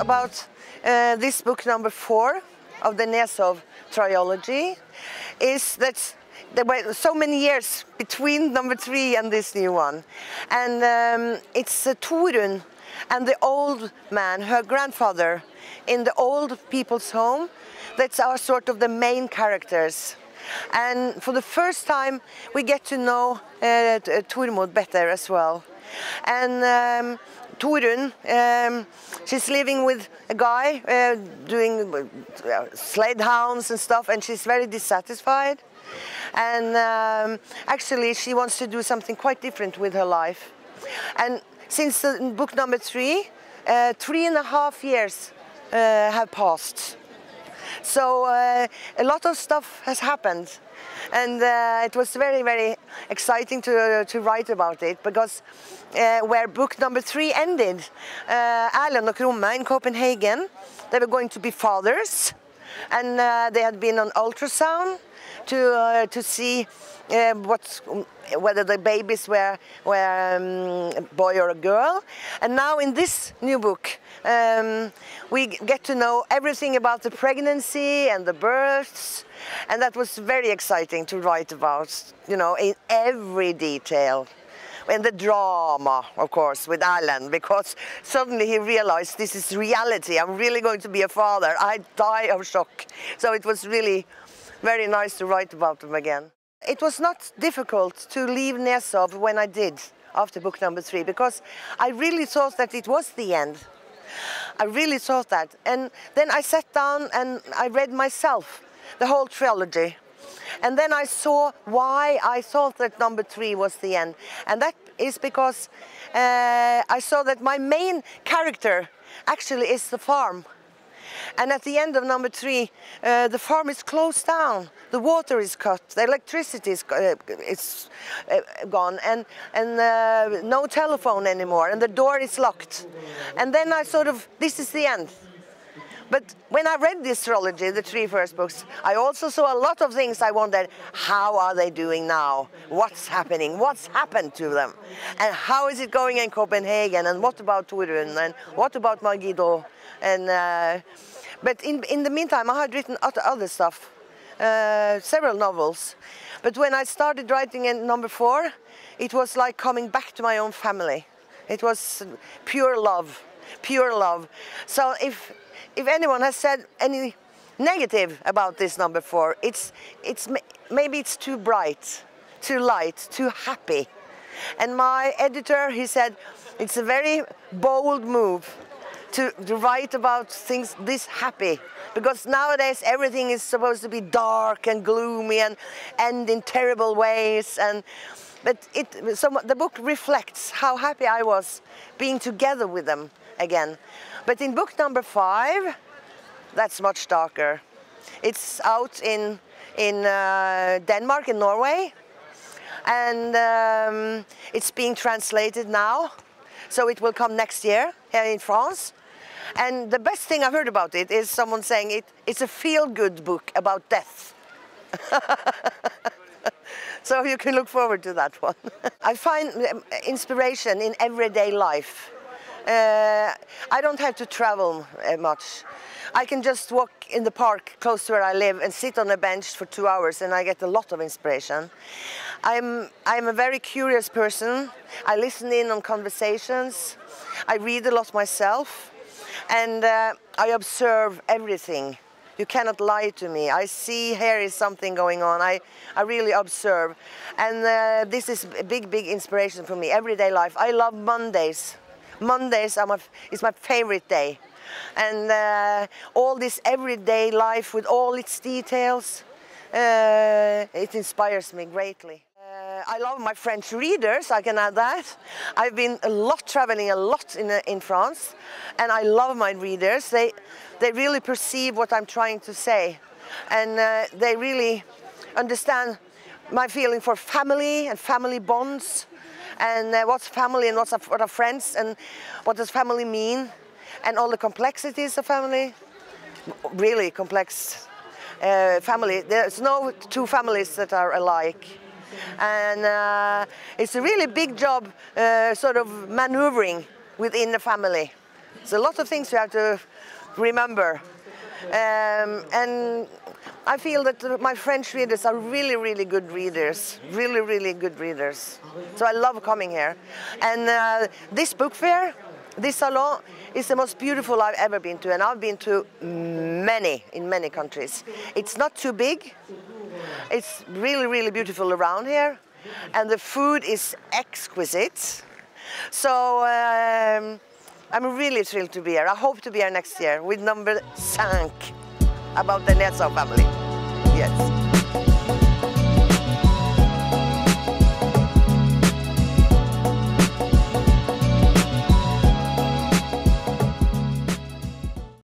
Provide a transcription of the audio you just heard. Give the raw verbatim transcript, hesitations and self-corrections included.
About uh, this book number four of the Neshov trilogy is that there were so many years between number three and this new one, and um, it's uh, Torun and the old man, her grandfather, in the old people's home. That's our sort of the main characters, and for the first time we get to know uh, Turmod better as well. And um, Torun, um, she's living with a guy uh, doing uh, sled hounds and stuff, and she's very dissatisfied. And um, actually she wants to do something quite different with her life. And since uh, book number three, uh, three and a half years uh, have passed. So uh, a lot of stuff has happened, and uh, it was very, very exciting to, uh, to write about it, because uh, where book number three ended, uh, Alan and Krumme in Copenhagen, they were going to be fathers, and uh, they had been on ultrasound to, uh, to see uh, what, whether the babies were, were um, a boy or a girl. And now in this new book, Um, we get to know everything about the pregnancy and the births, and that was very exciting to write about, you know, in every detail. And the drama, of course, with Alan, because suddenly he realized this is reality. I'm really going to be a father. I die of shock. So it was really very nice to write about them again. It was not difficult to leave Neshov when I did, after book number three, because I really thought that it was the end. I really thought that, and then I sat down and I read myself the whole trilogy, and then I saw why I thought that number three was the end, and that is because uh, I saw that my main character actually is the farm, and at the end of number three uh, the farm is closed down, the water is cut, the electricity is, uh, is uh, gone, and, and uh, no telephone anymore, and the door is locked. And then I sort of, this is the end. But when I read this trilogy, the three first books, I also saw a lot of things I wondered, how are they doing now? What's happening? What's happened to them? And how is it going in Copenhagen? And what about Torun? And what about Magido? And, uh, but in, in the meantime, I had written other stuff, uh, several novels. But when I started writing in number four, it was like coming back to my own family. It was pure love, pure love. So if, if anyone has said any negative about this number four, it's, it's, maybe it's too bright, too light, too happy. And my editor, he said, it's a very bold move to, to write about things this happy, because nowadays everything is supposed to be dark and gloomy and end in terrible ways. And, but it, so the book reflects how happy I was being together with them again. But in book number five, that's much darker. It's out in, in uh, Denmark and Norway, and um, it's being translated now, so it will come next year here in France. And the best thing I heard about it is someone saying it, it's a feel-good book about death. So you can look forward to that one. I find inspiration in everyday life. Uh, I don't have to travel uh, much. I can just walk in the park close to where I live and sit on a bench for two hours and I get a lot of inspiration. I'm, I'm a very curious person. I listen in on conversations. I read a lot myself, and uh, I observe everything. You cannot lie to me. I see here is something going on. I, I really observe, and uh, this is a big, big inspiration for me, everyday life. I love Mondays. Mondays are my, is my favorite day, and uh, all this everyday life with all its details, uh, it inspires me greatly. Uh, I love my French readers, I can add that. I've been a lot traveling, a lot in, uh, in France, and I love my readers. They, they really perceive what I'm trying to say, and uh, they really understand my feeling for family and family bonds, and uh, what's family and what's, what are friends, and what does family mean, and all the complexities of family. Really complex uh, family. There's no two families that are alike. And uh, it's a really big job uh, sort of maneuvering within the family. There's a lot of things you have to remember. Um, and I feel that my French readers are really, really good readers. Really, really good readers. So I love coming here. And uh, this book fair, this salon, is the most beautiful I've ever been to. And I've been to many, in many countries. It's not too big. It's really, really beautiful around here. And the food is exquisite. So um, I'm really thrilled to be here. I hope to be here next year with number five about the Neshov family. Yes.